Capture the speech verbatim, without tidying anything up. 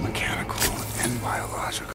Mechanical and biological.